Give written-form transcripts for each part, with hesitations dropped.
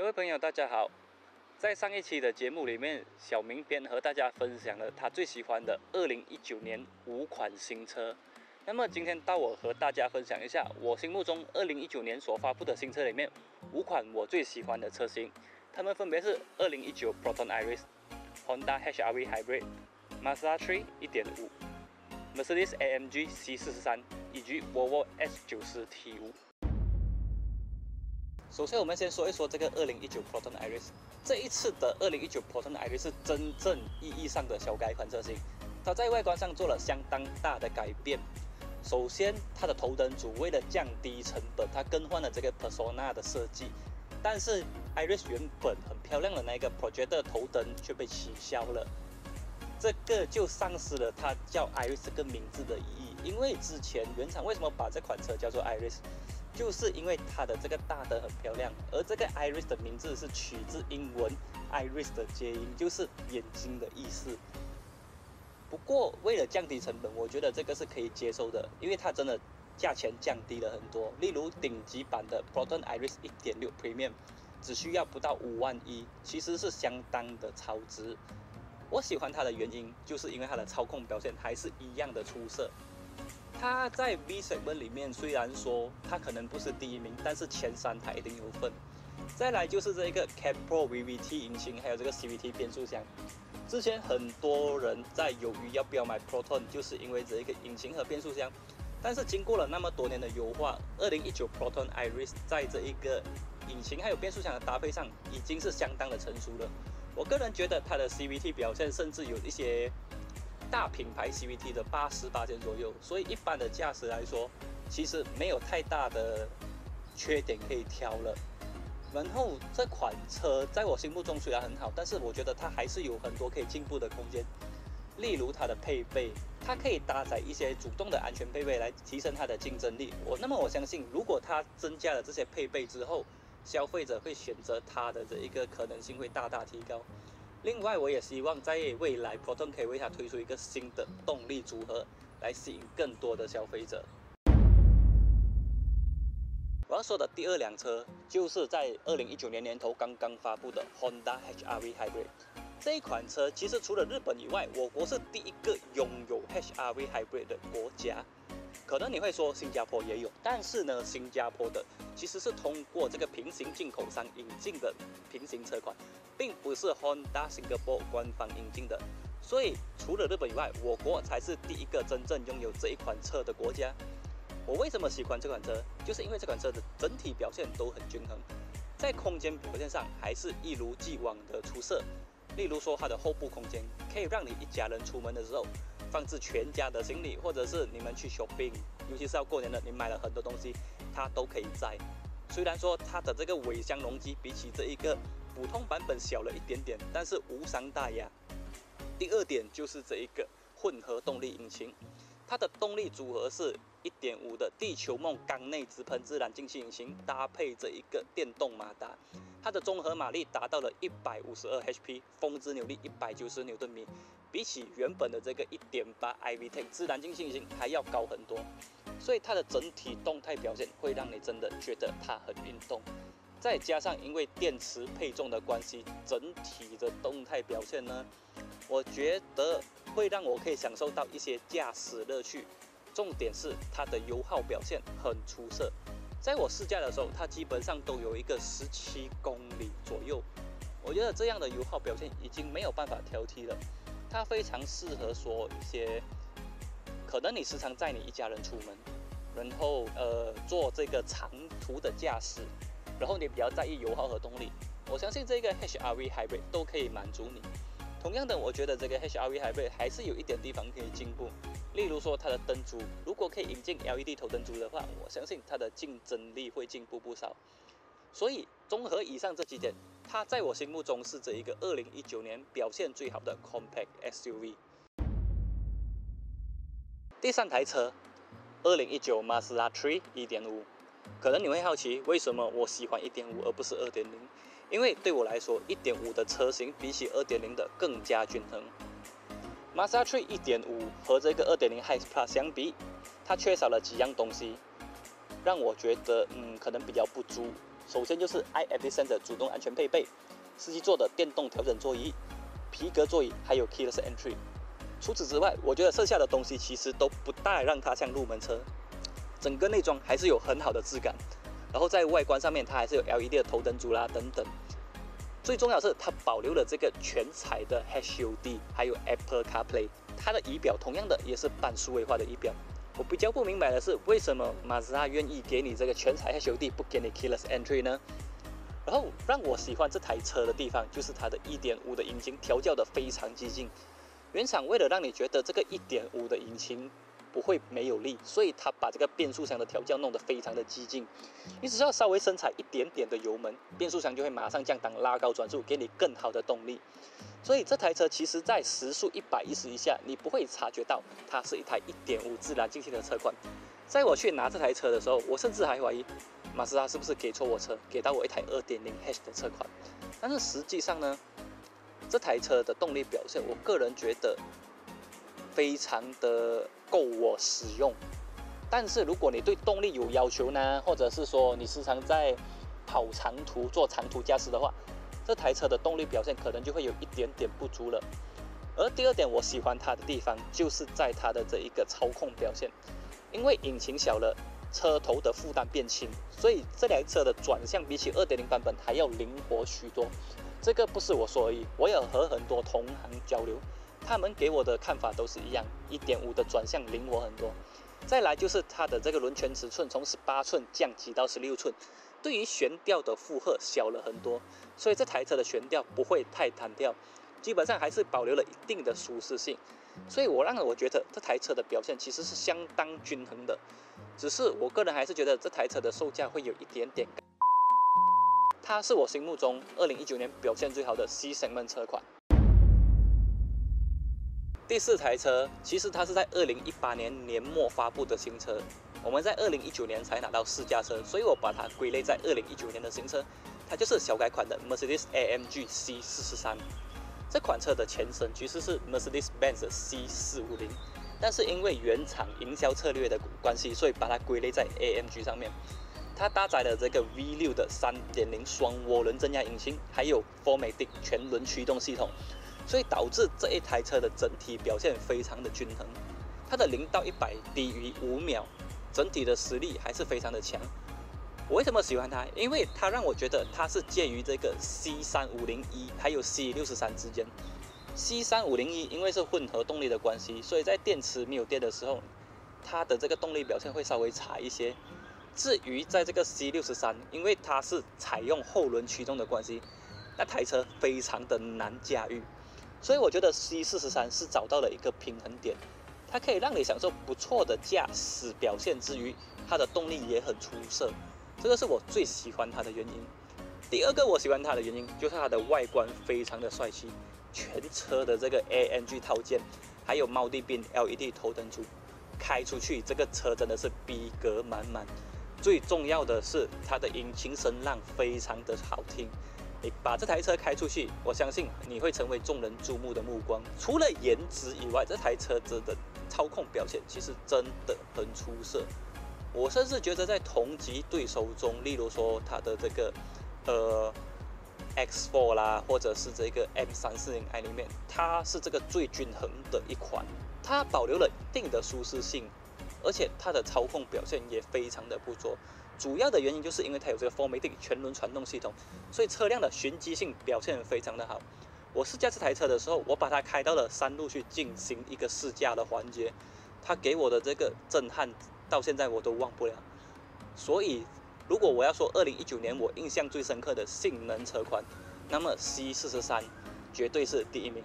各位朋友，大家好。在上一期的节目里面，小明边和大家分享了他最喜欢的2019年5款新车。那么今天到我和大家分享一下我心目中2019年所发布的新车里面5款我最喜欢的车型，它们分别是2019 Proton Iriz、Honda HRV Hybrid、Mazda3 1.5、Mercedes AMG C43 以及 Volvo S90 T5。首先，我们先说一说这个2019 Proton Iriz。这一次的2019 Proton Iriz 是真正意义上的小改款车型，它在外观上做了相当大的改变。首先，它的头灯组为了降低成本，它更换了这个 Persona 的设计。但是 Iriz 原本很漂亮的那个 Projector 头灯却被取消了，这个就丧失了它叫 Iriz 这个名字的意义。因为之前原厂为什么把这款车叫做 Iriz？就是因为它的这个大灯很漂亮，而这个 Iris 的名字是取自英文 Iris 的谐音，就是眼睛的意思。不过为了降低成本，我觉得这个是可以接受的，因为它真的价钱降低了很多。例如顶级版的 Proton Iriz 1.6 Premium 只需要不到5万1，其实是相当的超值。我喜欢它的原因就是因为它的操控表现还是一样的出色。它在 V segment 里面虽然说它可能不是第一名，但是前3它一定有份。再来就是这个 Campro VVT 引擎，还有这个 CVT 变速箱。之前很多人在犹豫要不要买 Proton， 就是因为这一个引擎和变速箱。但是经过了那么多年的优化，2019 Proton Iriz 在这一个引擎还有变速箱的搭配上已经是相当的成熟了。我个人觉得它的 CVT 表现甚至有一些大品牌 CVT 的80% 左右，所以一般的驾驶来说，其实没有太大的缺点可以挑了。然后这款车在我心目中虽然很好，但是我觉得它还是有很多可以进步的空间。例如它的配备，它可以搭载一些主动的安全配备来提升它的竞争力。那么我相信，如果它增加了这些配备之后，消费者会选择它的这一个可能性会大大提高。另外，我也希望在未来 Proton 可以为它推出一个新的动力组合，来吸引更多的消费者。我要说的第二辆车，就是在2019年年头刚刚发布的 Honda HRV Hybrid。这一款车其实除了日本以外，我国是第一个拥有 HRV Hybrid 的国家。可能你会说新加坡也有，但是呢，新加坡的其实是通过这个平行进口商引进的平行车款，并不是 Honda 新加坡官方引进的。所以除了日本以外，我国才是第一个真正拥有这一款车的国家。我为什么喜欢这款车？就是因为这款车的整体表现都很均衡，在空间表现上还是一如既往的出色。例如说它的后部空间，可以让你一家人出门的时候放置全家的行李，或者是你们去 shopping， 尤其是要过年了，你买了很多东西，它都可以载。虽然说它的这个尾箱容积比起这一个普通版本小了一点点，但是无伤大雅。第二点就是这一个混合动力引擎，它的动力组合是 1.5 的地球梦缸内直喷自然进气引擎，搭配这一个电动马达，它的综合马力达到了152 HP， 峰值扭力190 Nm， 比起原本的这个 1.8 iVTEC 自然进气引擎还要高很多，所以它的整体动态表现会让你真的觉得它很运动。再加上因为电池配重的关系，整体的动态表现呢，我觉得会让我可以享受到一些驾驶乐趣。重点是它的油耗表现很出色，在我试驾的时候，它基本上都有一个17公里左右。我觉得这样的油耗表现已经没有办法挑剔了，它非常适合说一些可能你时常载你一家人出门，然后做这个长途的驾驶，然后你比较在意油耗和动力，我相信这个 HRV Hybrid 都可以满足你。同样的，我觉得这个 HRV Hybrid 还是有一点地方可以进步，例如说它的灯组，如果可以引进 LED 头灯组的话，我相信它的竞争力会进步不少。所以综合以上这几点，它在我心目中是这一个2019年表现最好的 Compact SUV。 第三台车，2019 Mazda3 1.5。 可能你会好奇为什么我喜欢 1.5 而不是 2.0，因为对我来说 1.5 的车型比起 2.0 的更加均衡。 Mazda3 1.5 和这个 2.0 High Plus 相比，它缺少了几样东西，让我觉得可能比较不足，首先就是 i-Epicenter 主动安全配备、司机座的电动调整座椅、皮革座椅，还有 Keyless Entry。除此之外，我觉得剩下的东西其实都不大让它像入门车。整个内装还是有很好的质感，然后在外观上面它还是有 LED 的头灯组啦等等。最重要的是它保留了这个全彩的 HUD， 还有 Apple CarPlay。它的仪表同样的也是半数位化的仪表。我比较不明白的是，为什么 Mazda 愿意给你这个全彩 HUD， 不给你 Keyless Entry 呢？然后让我喜欢这台车的地方就是它的 1.5 的引擎调教的非常激进。原厂为了让你觉得这个 1.5 的引擎不会没有力，所以它把这个变速箱的调教弄得非常的激进。你只要稍微伸踩一点点的油门，变速箱就会马上降档拉高转速，给你更好的动力。所以这台车其实在时速110以下，你不会察觉到它是一台 1.5 自然进气的车款。在我去拿这台车的时候，我甚至还怀疑马自达是不是给错我车，给到我一台 2.0H 的车款。但是实际上呢，这台车的动力表现，我个人觉得非常的够我使用。但是如果你对动力有要求呢，或者是说你时常在跑长途做长途驾驶的话，这台车的动力表现可能就会有一点点不足了。而第二点我喜欢它的地方就是在它的这一个操控表现，因为引擎小了，车头的负担变轻，所以这台车的转向比起 2.0 版本还要灵活许多。这个不是我说而已，我也和很多同行交流，他们给我的看法都是一样， 1.5 的转向灵活很多。再来就是它的这个轮圈尺寸从18寸降级到16寸，对于悬吊的负荷小了很多，所以这台车的悬吊不会太弹掉，基本上还是保留了一定的舒适性。所以我觉得这台车的表现其实是相当均衡的，只是我个人还是觉得这台车的售价会有一点点高。它是我心目中2019年表现最好的 C segment 车款。第四台车其实它是在2018年年末发布的新车，我们在2019年才拿到试驾车，所以我把它归类在2019年的新车。它就是小改款的 Mercedes AMG C43。这款车的前身其实是 Mercedes-Benz C450， 但是因为原厂营销策略的关系，所以把它归类在 AMG 上面。它搭载了这个 V6 的 3.0 双涡轮增压引擎，还有 4MATIC 全轮驱动系统，所以导致这一台车的整体表现非常的均衡。它的0到100低于5秒，整体的实力还是非常的强。我为什么喜欢它？因为它让我觉得它是介于这个 C350i 还有 C63 之间。C350i 因为是混合动力的关系，所以在电池没有电的时候，它的这个动力表现会稍微差一些。至于在这个 C63， 因为它是采用后轮驱动的关系，那台车非常的难驾驭。所以我觉得 C43 是找到了一个平衡点，它可以让你享受不错的驾驶表现之余，它的动力也很出色，这个是我最喜欢它的原因。第二个我喜欢它的原因就是它的外观非常的帅气，全车的这个 AMG 套件，还有猫地边 LED 头灯组，开出去这个车真的是逼格满满。最重要的是它的引擎声浪非常的好听。你把这台车开出去，我相信你会成为众人注目的目光。除了颜值以外，这台车子的操控表现其实真的很出色。我甚至觉得在同级对手中，例如说它的这个X4 啦，或者是这个 M340i 里面，它是这个最均衡的一款。它保留了一定的舒适性，而且它的操控表现也非常的不错。主要的原因就是因为它有这个 4MATIC 全轮传动系统，所以车辆的循迹性表现非常的好。我试驾这台车的时候，我把它开到了山路去进行一个试驾的环节，它给我的这个震撼到现在我都忘不了。所以如果我要说2019年我印象最深刻的性能车款，那么 C43 绝对是第一名。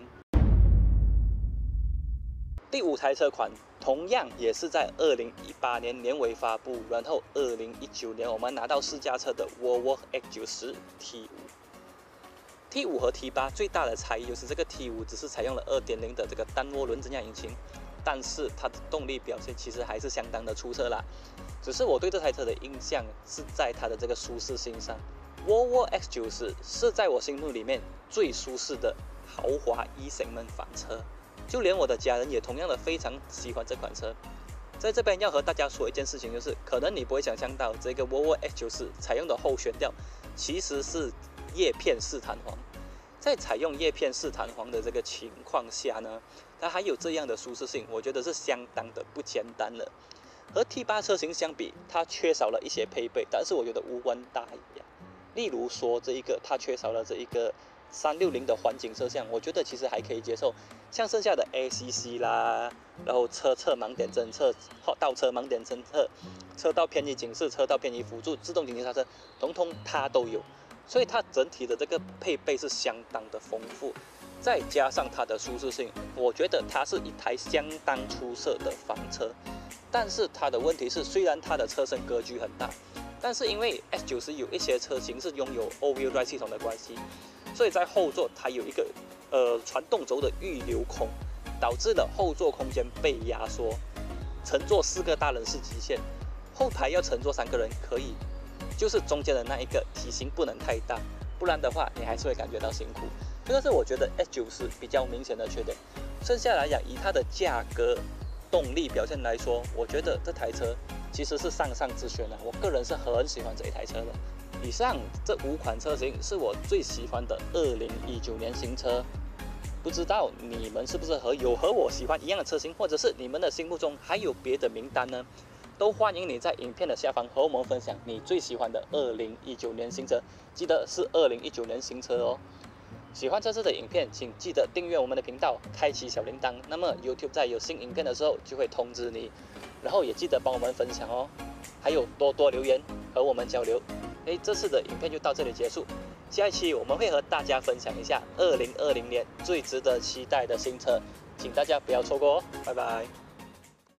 第五台车款同样也是在2018年年尾发布，然后2019年我们拿到试驾车的 Volvo S90 T5。T5 和 T8 最大的差异就是这个 T5 只是采用了 2.0 的这个单涡轮增压引擎，但是它的动力表现其实还是相当的出色啦。只是我对这台车的印象是在它的这个舒适性上， Volvo S90 是在我心目里面最舒适的豪华E segment房车。就连我的家人也同样的非常喜欢这款车。在这边要和大家说一件事情，就是可能你不会想象到这个 Volvo S90 采用的后悬吊其实是叶片式弹簧。在采用叶片式弹簧的这个情况下呢，它还有这样的舒适性，我觉得是相当的不简单了。和 T8 车型相比，它缺少了一些配备，但是我觉得无关大雅。例如说这一个，它缺少了这一个360的环景摄像，我觉得其实还可以接受。像剩下的 ACC 啦，然后车侧盲点侦测、倒车盲点侦测、车道偏移警示、车道偏移辅助、自动紧急刹车，统统它都有。所以它整体的这个配备是相当的丰富，再加上它的舒适性，我觉得它是一台相当出色的房车。但是它的问题是，虽然它的车身格局很大，但是因为 S90 有一些车型是拥有 All-Wheel Drive 系统的关系，所以在后座它有一个传动轴的预留空，导致了后座空间被压缩，乘坐4个大人是极限，后排要乘坐3个人可以，就是中间的那一个体型不能太大，不然的话你还是会感觉到辛苦。这个是我觉得 S90 比较明显的缺点。剩下来讲，以它的价格、动力表现来说，我觉得这台车其实是上上之选了，我个人是很喜欢这一台车的。以上这5款车型是我最喜欢的2019年新车，不知道你们是不是有和我喜欢一样的车型，或者是你们的心目中还有别的名单呢？都欢迎你在影片的下方和我们分享你最喜欢的2019年新车，记得是2019年新车哦。喜欢这次的影片，请记得订阅我们的频道，开启小铃铛，那么 YouTube 在有新影片的时候就会通知你，然后也记得帮我们分享哦，还有多多留言和我们交流。这次的影片就到这里结束，下一期我们会和大家分享一下2020年最值得期待的新车，请大家不要错过哦，拜拜。